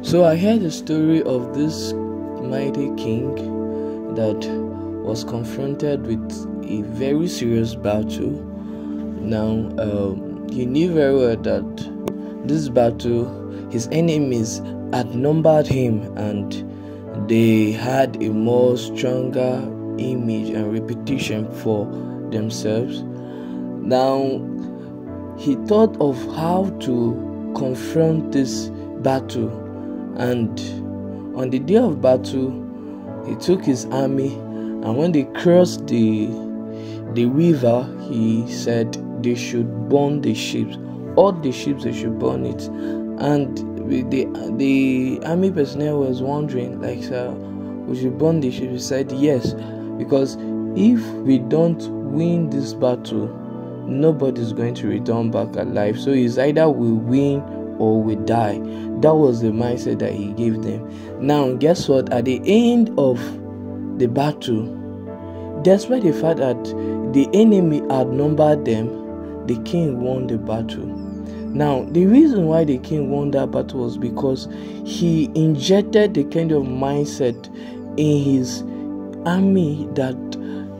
So I heard the story of this mighty king that was confronted with a very serious battle. Now, he knew very well that this battle, his enemies outnumbered him and they had a more stronger image and reputation for themselves. Now, he thought of how to confront this battle, and on the day of battle, he took his army, and when they crossed the river, he said they should burn the ships, all the ships, they should burn it. And the army personnel was wondering, like, sir, we should burn the ships? He said yes, because if we don't win this battle, nobody's going to return back alive. So it's either we win or we die. That was the mindset that he gave them. Now, guess what? At the end of the battle, despite the fact that the enemy outnumbered them, the king won the battle. Now, the reason why the king won that battle was because he injected the kind of mindset in his army that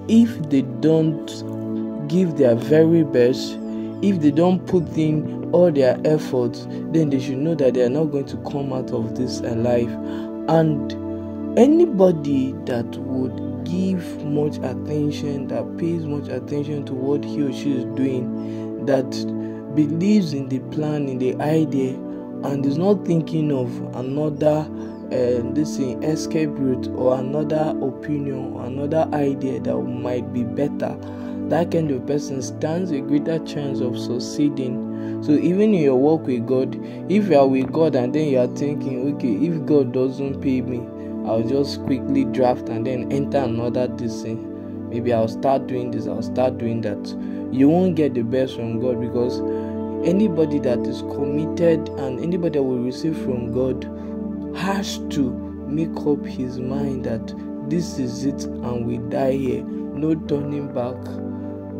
if they don't give their very best, if they don't put in all their efforts, then they should know that they are not going to come out of this alive. And anybody that would give much attention, that pays much attention to what he or she is doing, that believes in the plan, in the idea, and is not thinking of another escape route or another opinion or another idea that might be better, that kind of person stands a greater chance of succeeding. So even in your walk with God, if you are with God and then you are thinking, okay, if God doesn't pay me, I'll just quickly draft and then enter another thing. Maybe I'll start doing this, I'll start doing that. You won't get the best from God, because anybody that is committed and anybody that will receive from God has to make up his mind that this is it and we die here. No turning back.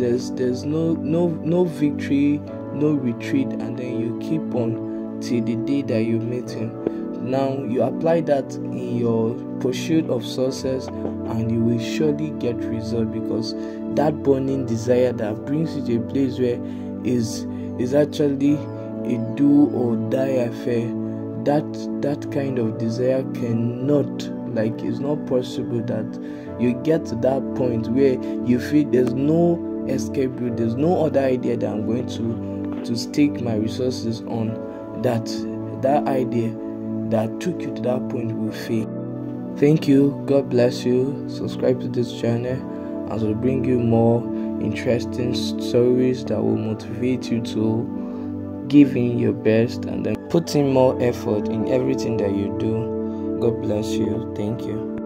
There's no victory, no retreat, and then you keep on till the day that you meet him. Now, you apply that in your pursuit of success and you will surely get result, because that burning desire that brings you to a place where is actually a do or die affair. That kind of desire cannot, like, it's not possible that you get to that point where you feel there's no escape route, there's no other idea that I'm going to stake my resources on, that idea that took you to that point will fail. Thank you. God bless you. Subscribe to this channel as we bring you more interesting stories that will motivate you to give in your best and then put in more effort in everything that you do. God bless you. Thank you.